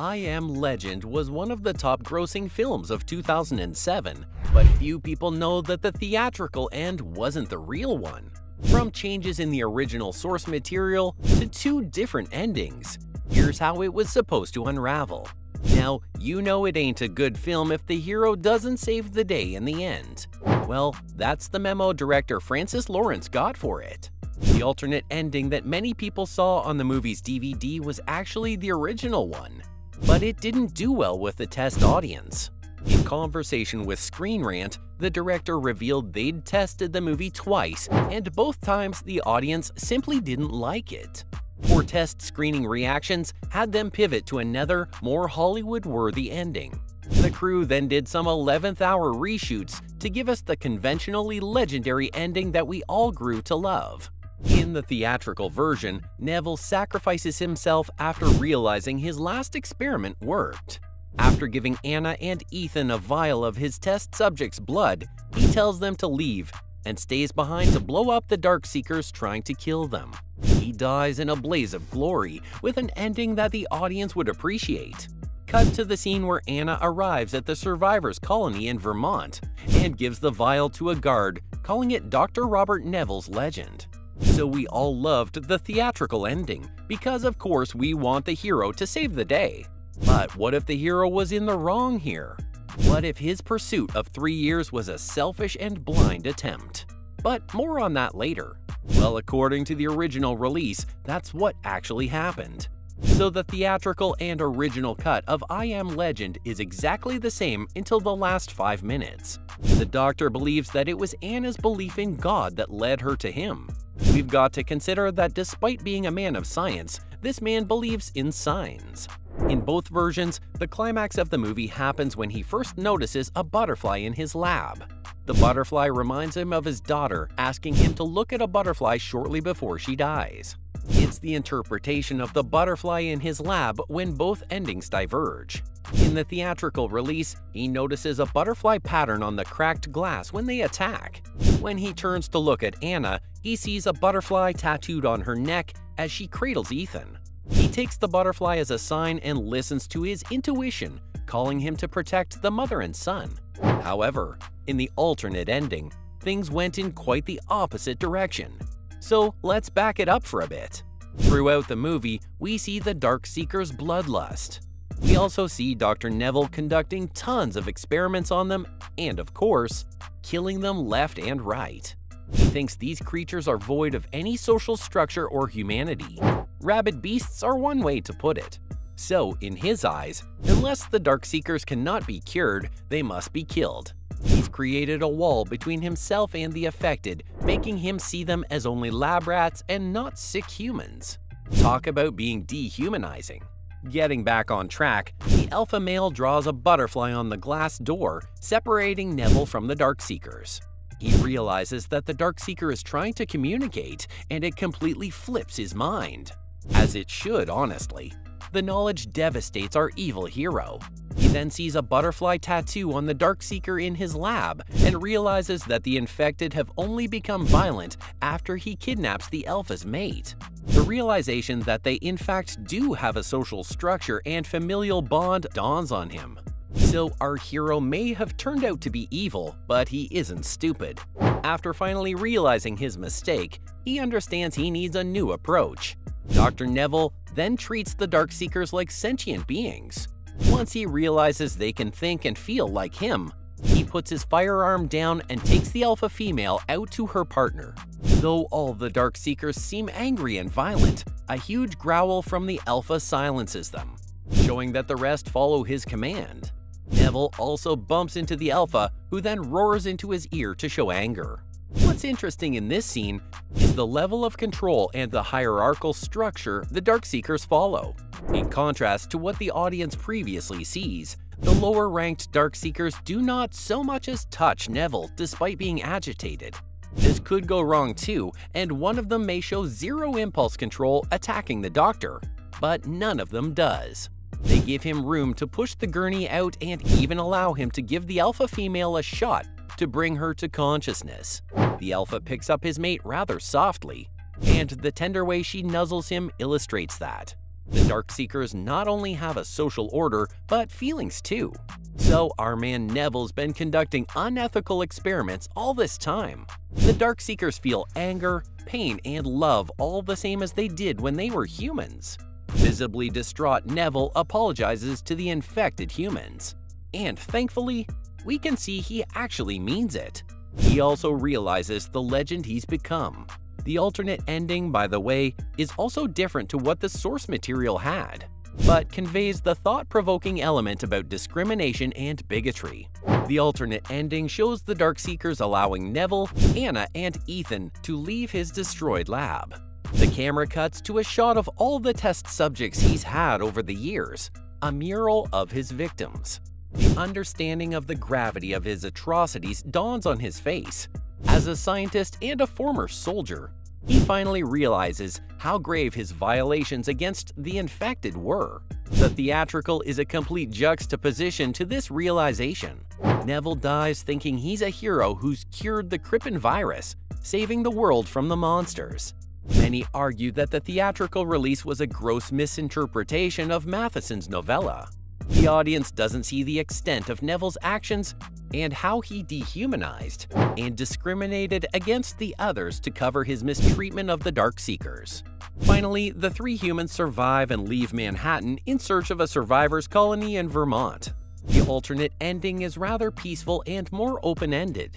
I Am Legend was one of the top-grossing films of 2007, but few people know that the theatrical end wasn't the real one. From changes in the original source material to two different endings, here's how it was supposed to unravel. Now, you know it ain't a good film if the hero doesn't save the day in the end. Well, that's the memo director Francis Lawrence got for it. The alternate ending that many people saw on the movie's DVD was actually the original one, but it didn't do well with the test audience. In conversation with Screen Rant, the director revealed they'd tested the movie twice, and both times the audience simply didn't like it. Poor test screening reactions had them pivot to another, more Hollywood-worthy ending. The crew then did some 11th-hour reshoots to give us the conventionally legendary ending that we all grew to love. In the theatrical version, Neville sacrifices himself after realizing his last experiment worked. After giving Anna and Ethan a vial of his test subject's blood, he tells them to leave and stays behind to blow up the Darkseekers trying to kill them. He dies in a blaze of glory with an ending that the audience would appreciate. Cut to the scene where Anna arrives at the survivors' colony in Vermont and gives the vial to a guard, calling it Dr. Robert Neville's legend. So we all loved the theatrical ending, because of course we want the hero to save the day. But what if the hero was in the wrong here? What if his pursuit of 3 years was a selfish and blind attempt? But more on that later. Well, according to the original release, that's what actually happened. So the theatrical and original cut of I Am Legend is exactly the same until the last 5 minutes. The doctor believes that it was Anna's belief in God that led her to him. We've got to consider that despite being a man of science, this man believes in signs. In both versions, the climax of the movie happens when he first notices a butterfly in his lab. The butterfly reminds him of his daughter, asking him to look at a butterfly shortly before she dies. It's the interpretation of the butterfly in his lab when both endings diverge. In the theatrical release, he notices a butterfly pattern on the cracked glass when they attack. When he turns to look at Anna, he sees a butterfly tattooed on her neck as she cradles Ethan. He takes the butterfly as a sign and listens to his intuition, calling him to protect the mother and son. However, in the alternate ending, things went in quite the opposite direction. So let's back it up for a bit. Throughout the movie, we see the Darkseekers' bloodlust. We also see Dr. Neville conducting tons of experiments on them and, of course, killing them left and right. He thinks these creatures are void of any social structure or humanity. Rabid beasts are one way to put it. So, in his eyes, unless the Darkseekers cannot be cured, they must be killed. He's created a wall between himself and the affected, making him see them as only lab rats and not sick humans. Talk about being dehumanizing. Getting back on track, the alpha male draws a butterfly on the glass door, separating Neville from the Darkseekers. He realizes that the Darkseeker is trying to communicate, and it completely flips his mind. As it should, honestly. The knowledge devastates our evil hero. He then sees a butterfly tattoo on the Darkseeker in his lab and realizes that the infected have only become violent after he kidnaps the alpha's mate. The realization that they in fact do have a social structure and familial bond dawns on him. So our hero may have turned out to be evil, but he isn't stupid. After finally realizing his mistake, he understands he needs a new approach. Dr. Neville then treats the Darkseekers like sentient beings. Once he realizes they can think and feel like him, he puts his firearm down and takes the alpha female out to her partner. Though all the Darkseekers seem angry and violent, a huge growl from the alpha silences them, showing that the rest follow his command. Neville also bumps into the alpha, who then roars into his ear to show anger. What's interesting in this scene is the level of control and the hierarchical structure the Darkseekers follow. In contrast to what the audience previously sees, the lower-ranked Darkseekers do not so much as touch Neville despite being agitated. This could go wrong too, and one of them may show zero impulse control attacking the doctor, but none of them does. They give him room to push the gurney out and even allow him to give the alpha female a shot to bring her to consciousness. The alpha picks up his mate rather softly, and the tender way she nuzzles him illustrates that. The Darkseekers not only have a social order, but feelings too. So our man Neville's been conducting unethical experiments all this time. The Darkseekers feel anger, pain, and love all the same as they did when they were humans. Visibly distraught, Neville apologizes to the infected humans. And thankfully, we can see he actually means it. He also realizes the legend he's become. The alternate ending, by the way, is also different to what the source material had, but conveys the thought-provoking element about discrimination and bigotry. The alternate ending shows the Darkseekers allowing Neville, Anna, and Ethan to leave his destroyed lab. The camera cuts to a shot of all the test subjects he's had over the years, a mural of his victims. The understanding of the gravity of his atrocities dawns on his face. As a scientist and a former soldier, he finally realizes how grave his violations against the infected were. The theatrical is a complete juxtaposition to this realization. Neville dies thinking he's a hero who's cured the Krippin virus, saving the world from the monsters. Many argue that the theatrical release was a gross misinterpretation of Matheson's novella. The audience doesn't see the extent of Neville's actions and how he dehumanized and discriminated against the others to cover his mistreatment of the Darkseekers. Finally, the three humans survive and leave Manhattan in search of a survivors' colony in Vermont. The alternate ending is rather peaceful and more open-ended.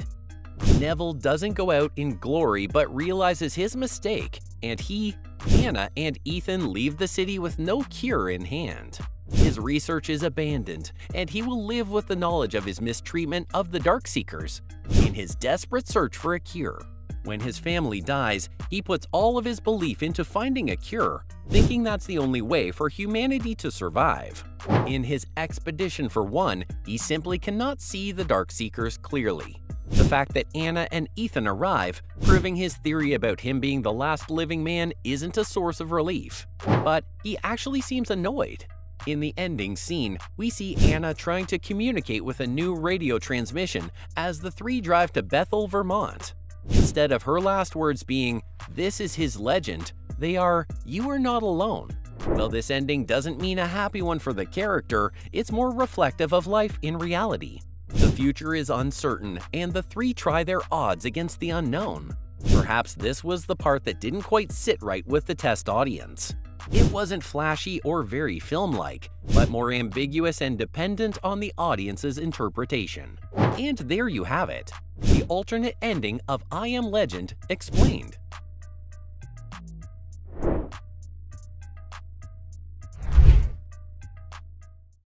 Neville doesn't go out in glory but realizes his mistake, and he, Anna, and Ethan leave the city with no cure in hand. His research is abandoned, and he will live with the knowledge of his mistreatment of the Darkseekers in his desperate search for a cure. When his family dies, he puts all of his belief into finding a cure, thinking that's the only way for humanity to survive. In his expedition for one, he simply cannot see the Darkseekers clearly. The fact that Anna and Ethan arrive, proving his theory about him being the last living man, isn't a source of relief, but he actually seems annoyed. In the ending scene, we see Anna trying to communicate with a new radio transmission as the three drive to Bethel, Vermont. Instead of her last words being, "This is his legend," they are, "You are not alone." Though this ending doesn't mean a happy one for the character, it's more reflective of life in reality. The future is uncertain, and the three try their odds against the unknown. Perhaps this was the part that didn't quite sit right with the test audience. It wasn't flashy or very film-like, but more ambiguous and dependent on the audience's interpretation. And there you have it, the alternate ending of I Am Legend explained.